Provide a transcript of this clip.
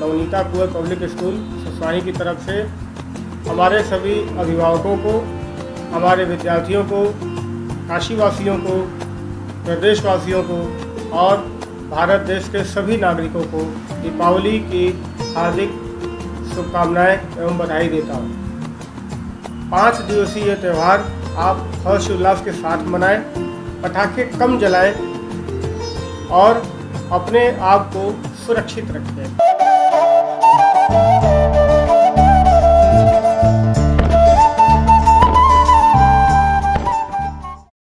नवनीता कुए public school सोसाई की तरफ से हमारे सभी अभिभावकों को, हमारे विद्यार्थियों को, काशीवासियों को, प्रदेशवासियों को और भारत देश के सभी नागरिकों को दीपावली की हार्दिक शुभकामनाएँ एवं बधाई देता हूँ। 5 दिवसीय ये त्यौहार आप हर्षोल्लास के साथ मनाएं, पटाखे कम जलाएं और अपने आप को सुरक्षित रखें।